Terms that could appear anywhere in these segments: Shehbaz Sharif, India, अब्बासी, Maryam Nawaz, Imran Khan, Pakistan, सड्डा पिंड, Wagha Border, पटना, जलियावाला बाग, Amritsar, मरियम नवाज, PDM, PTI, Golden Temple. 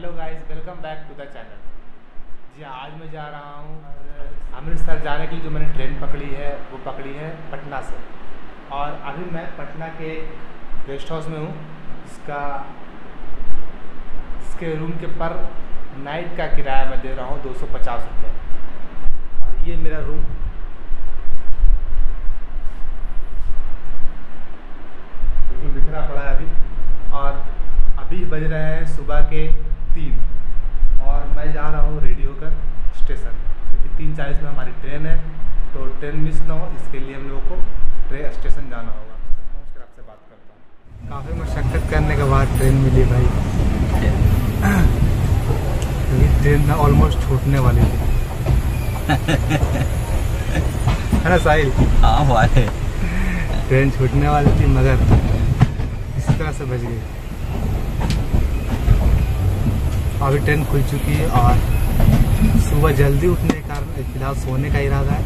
Hello guys, welcome back to the channel. जी आज मैं जा रहा हूँ अमृतसर जाने के लिए। जो मैंने ट्रेन पकड़ी है वो पकड़ी है पटना से, और अभी मैं पटना के गेस्ट हाउस में हूँ, जिसके रूम के पर नाइट का किराया मैं दे रहा हूँ 250 रुपये। और ये मेरा रूम, रूम बिखरा पड़ा है अभी, और अभी बज रहे हैं सुबह के 3, और मैं जा रहा हूँ रेडी होकर स्टेशन, क्योंकि 3:40 में हमारी ट्रेन है, तो ट्रेन मिस ना हो इसके लिए हम लोगों को ट्रेन स्टेशन जाना होगा। पहुँचकर आपसे बात करता हूँ। काफ़ी मशक्कत करने के बाद ट्रेन मिली भाई। ये ट्रेन ना ऑलमोस्ट छूटने वाली थी, है ना साहिल? हाँ भाई, ट्रेन छूटने वाली थी मगर इस तरह से बच गई। अभी ट्रेन खुल चुकी है, और सुबह जल्दी उठने के कारण फिलहाल सोने का इरादा है,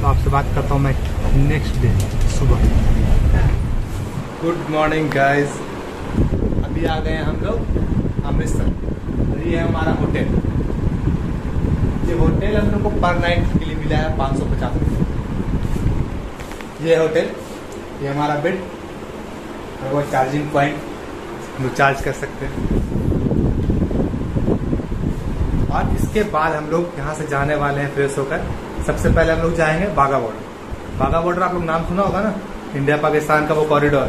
तो आपसे बात करता हूँ मैं नेक्स्ट डे सुबह। गुड मॉर्निंग गाइस, अभी आ गए हम लोग अमृतसर। ये है हमारा होटल। ये होटल हम लोग को पर नाइट के लिए मिला है 550 रुपये। ये होटल, ये हमारा बेड, और वो चार्जिंग पॉइंट हम लोग चार्ज कर सकते हैं। और इसके बाद हम लोग यहाँ से जाने वाले हैं फ्रेश होकर। सबसे पहले हम लोग जाएंगे वाघा बॉर्डर। वाघा बॉर्डर आप लोग नाम सुना होगा ना, इंडिया पाकिस्तान का वो कॉरिडोर।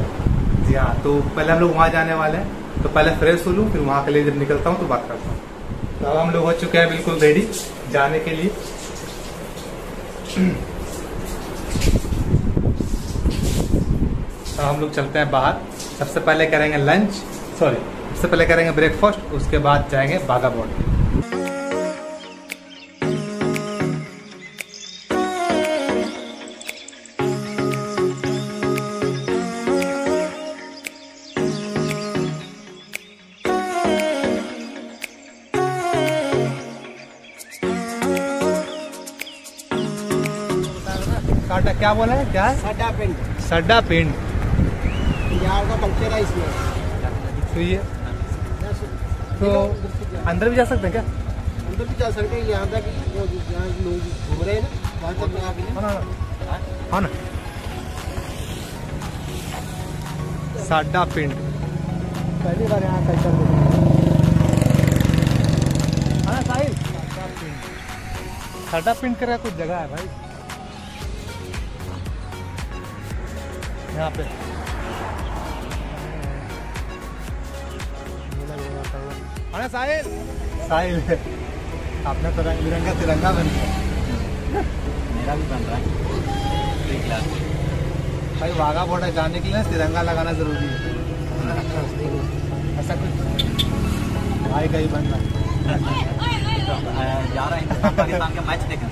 जी हाँ, तो पहले हम लोग वहाँ जाने वाले हैं, तो पहले फ्रेश हो लूँ, फिर वहाँ के लिए जब निकलता हूँ तो बात करता हूँ। तो अब हम लोग हो चुके हैं बिल्कुल रेडी जाने के लिए। तो हम लोग चलते हैं बाहर। सबसे पहले करेंगे ब्रेकफास्ट, उसके बाद जाएंगे वाघा बॉर्डर। क्या बोला है? क्या सड्डा पिंड का कल्चर है इसमें। तो अंदर भी जा सकते हैं क्या? अंदर भी जा सकते हैं। यहाँ तक लोग घूम रहे हैं ना, वहाँ तक हाँ ना। सड्डा पिंड पहली बार यहाँ कल्चर है साहिल। सड्डा पिंड कर कुछ जगह है भाई यहाँ पे। अरे साहिल साहिल, आपने तो रंग बिरंगा तिरंगा बन गया, मेरा भी बन रहा है भाई। वाघा बॉर्डर जाने के लिए तिरंगा लगाना जरूरी है, ऐसा कुछ भाई का ही बन रहा है। जा रहे हैं पाकिस्तान का मैच देखने।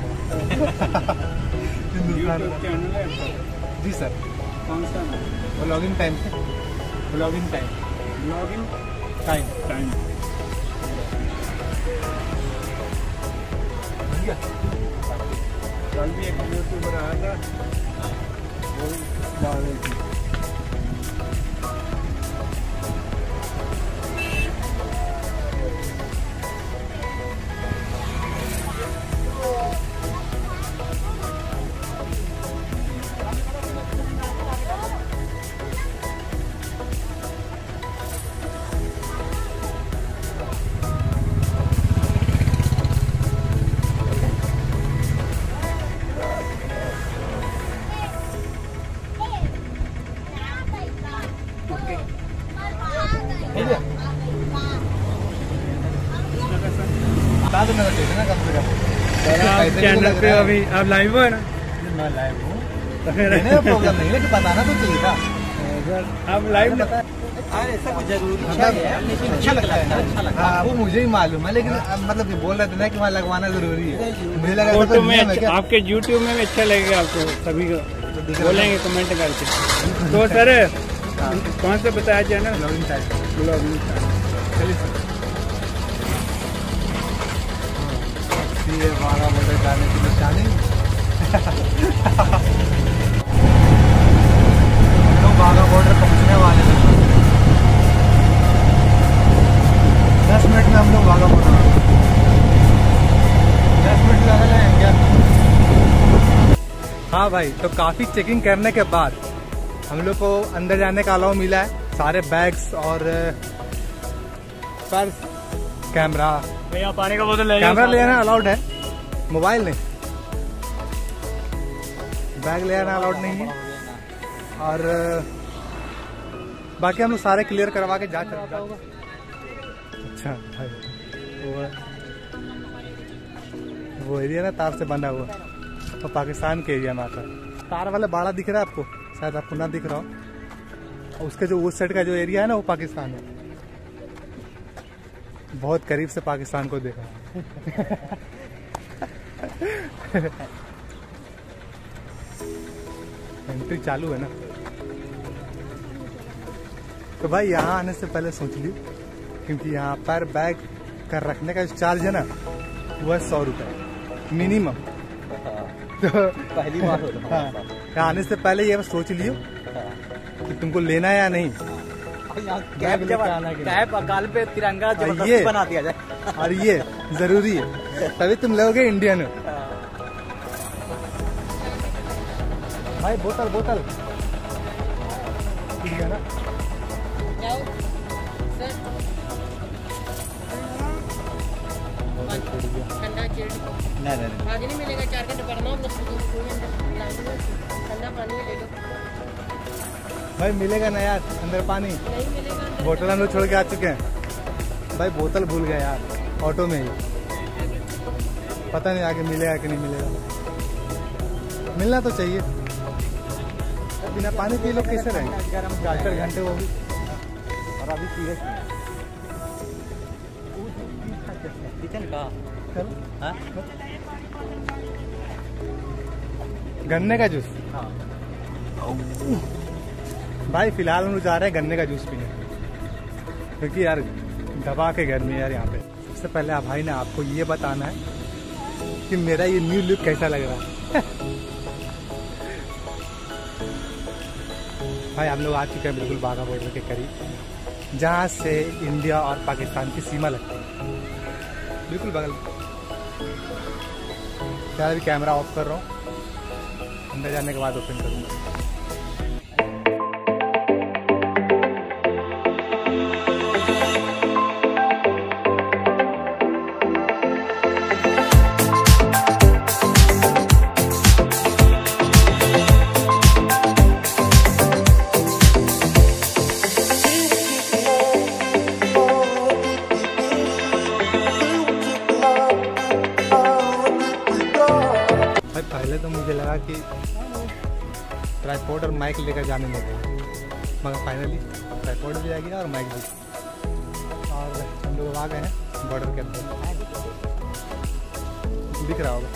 जी सर, कौन सा ब्लॉगिंग टाइम? कल भी एक यूट्यूबर आया था, वो चैनल पे अभी आप लाइव हो ना? मैं लाइव हूँ, प्रॉब्लम नहीं है, बताना तो चाहिए था। आप लाइव बता, ऐसा कुछ जरूरी है। अच्छा लगता है, अच्छा लगता है। वो मुझे ही मालूम है, लेकिन मतलब बोल रहे थे ना कि वहाँ लगवाना जरूरी है। मुझे लगा आपके यूट्यूब में भी अच्छा लगेगा आपको, सभी को बोलेंगे कमेंट करके। तो सर कौन सा बताया चैनल? ब्लॉगिंग। वाघा बॉर्डर जाने की निशानी। तो वाघा बॉर्डर पहुंचने वाले हैं। हाँ भाई, तो काफ़ी चेकिंग करने के बाद हम लोग को अंदर जाने का अलाउ मिला है। सारे बैग्स और पर्स, कैमरा, पानी का बोतल ले, कैमरा लेना अलाउड है, मोबाइल नहीं, बैग ले आना अलाउड नहीं है। और बाकी हम लोग सारे क्लियर करवा के जा चुका होगा। अच्छा भाई, वो एरिया ना तार से बंधा हुआ, तो पाकिस्तान के एरिया में आता है। तार वाला बाड़ा दिख रहा है आपको, शायद आपको ना दिख रहा हो। उसके जो उस साइड का जो एरिया है ना, वो पाकिस्तान है। बहुत करीब से पाकिस्तान को देखा। एंट्री चालू है ना। तो भाई यहाँ आने से पहले सोच ली, क्योंकि यहाँ पर बैग का रखने का जो चार्ज है ना, वह 100 रुपये मिनिमम। तो पहली बार यहाँ आने से पहले ये सोच लियो कि तुमको लेना है या नहीं। कैप अकाल पे तिरंगा ये बना दिया जाए, और ये जरूरी है, तभी तुम लोगे इंडियन हो। भाई बोतल बोतल ठीक है ना। नहीं मिलेगा, 4 घंटे पढ़ना ठंडा पानी ले लो। भाई मिलेगा ना यार अंदर पानी, नहीं मिलेगा। बोतल हम लोग छोड़ के आ चुके हैं भाई, बोतल भूल गए यार ऑटो में ही। पता नहीं आगे मिलेगा कि नहीं मिलेगा, मिलना तो चाहिए। बिना पानी के लोग कैसे रहेंगे 4-4 घंटे वो भी। और अभी सीरियस किचन का गन्ने का जूस। भाई फिलहाल हम लोग जा रहे हैं गन्ने का जूस पीने, क्योंकि यार दबा के गर्मी यार यहाँ पे। सबसे पहले आप भाई ना, आपको ये बताना है कि मेरा ये न्यू लुक कैसा लग रहा है। भाई हम लोग आ चुके हैं बिल्कुल वाघा बॉर्डर के करीब, जहाँ से इंडिया और पाकिस्तान की सीमा लगती है, बिल्कुल बगल। यार अभी कैमरा ऑफ कर रहा हूँ, अंदर जाने के बाद ओपन करूँगा। पहले तो मुझे लगा कि ट्राइपॉड और माइक लेकर जाने लगे, मगर फाइनली ट्राइपॉड भी आ गया और माइक भी। और हम लोग आ गए हैं बॉर्डर के अंदर, दिख रहा होगा।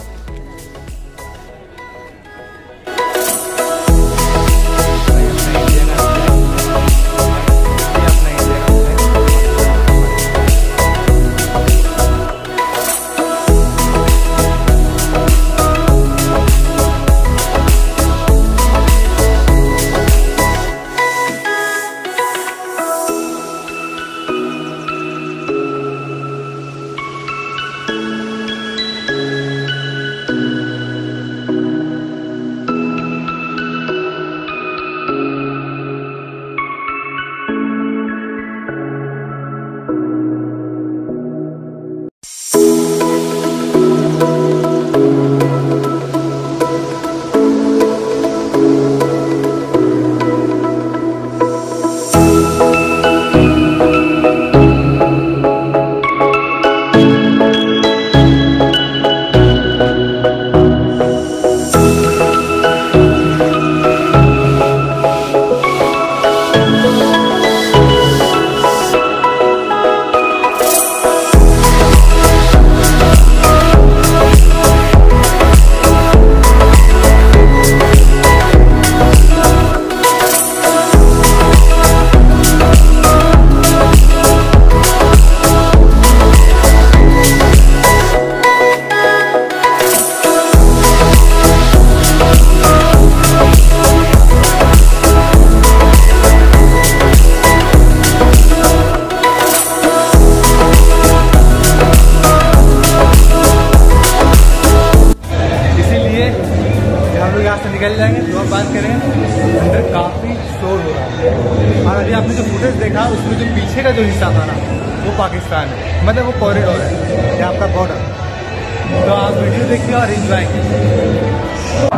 पीछे का जो हिस्सा था ना वो पाकिस्तान है, मतलब वो कॉरिडोर है, ये आपका बॉर्डर। तो आप वीडियो देखिए और एंजॉय कीजिए।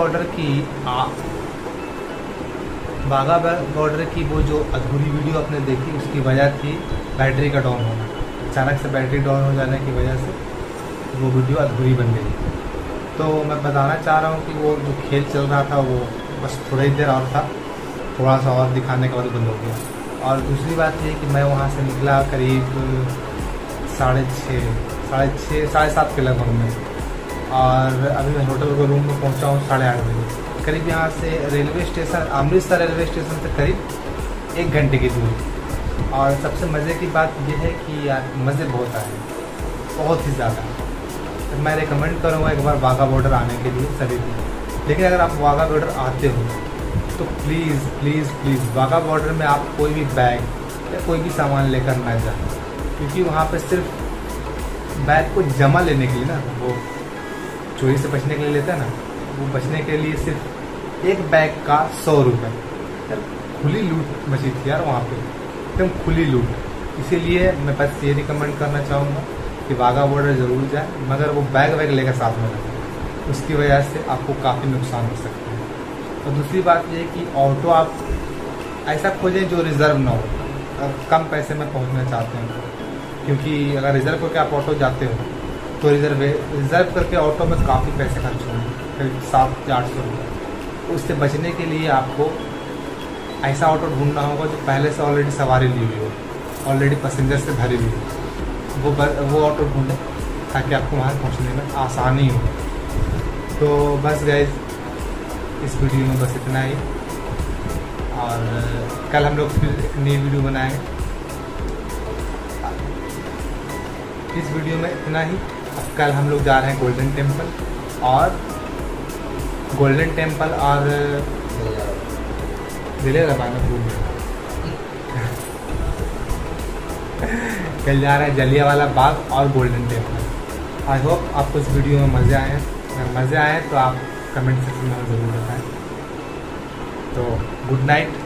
बॉर्डर की वाघा बॉर्डर की वो जो अधूरी वीडियो आपने देखी उसकी वजह थी बैटरी का डाउन होना। अचानक से बैटरी डाउन हो जाने की वजह से वो वीडियो अधूरी बन गई। तो मैं बताना चाह रहा हूँ कि वो जो खेल चल रहा था वो बस थोड़ी देर और था, थोड़ा सा और दिखाने के बाद बंद हो गया। और दूसरी बात ये कि मैं वहाँ से निकला करीब साढ़े सात के लगभग में, और अभी मैं होटल के रूम में पहुँचा हूँ 8:30 बजे करीब। यहाँ से railway station Amritsar railway station से करीब 1 घंटे की दूरी। और सबसे मज़े की बात यह है कि यार मज़े बहुत आए, बहुत ही ज़्यादा। तो मैं रिकमेंड करूँगा एक बार वाघा बॉर्डर आने के लिए सभी को। लेकिन अगर आप वाघा बॉर्डर आते हो तो please please please Wagah border में आप कोई भी बैग या कोई भी सामान लेकर ना जाए, क्योंकि वहाँ पर सिर्फ बैग को जमा लेने के लिए ना, वो चोरी से बचने के लिए लेता है ना, वो बचने के लिए सिर्फ एक बैग का 100 रुपये। यार खुली लूट मची थी यार वहाँ पे, एकदम खुली लूट। इसीलिए मैं बस ये रिकमेंड करना चाहूँगा कि वाघा बॉर्डर ज़रूर जाए, मगर वो बैग वैग लेकर साथ में रखें, उसकी वजह से आपको काफ़ी नुकसान हो सकता है। और दूसरी बात यह कि ऑटो आप ऐसा खोजें जो रिज़र्व ना हो, अगर कम पैसे में पहुँचना चाहते हैं, क्योंकि अगर रिज़र्व करके आप ऑटो जाते हो तो रिज़र्व करके ऑटो में काफ़ी पैसे खर्च होंगे, करीब 700 से 800 रुपये। उससे बचने के लिए आपको ऐसा ऑटो ढूंढना होगा जो पहले से ऑलरेडी सवारी ली हुई हो, ऑलरेडी पैसेंजर से भरी हुई हो, वो ऑटो ढूंढें ताकि आपको वहाँ पहुँचने में आसानी हो। तो बस गाइस, इस वीडियो में बस इतना ही, और कल हम लोग फिर एक नई वीडियो बनाएंगे। इस वीडियो में इतना ही। अब कल हम लोग जा रहे हैं गोल्डन टेम्पल और कल जा रहे हैं जलियावाला बाग और गोल्डन टेम्पल। आई होप आपको इस वीडियो में मज़े आए हैं। अगर मज़े आए तो आप कमेंट सेक्शन में ज़रूर बताएं। तो गुड नाइट।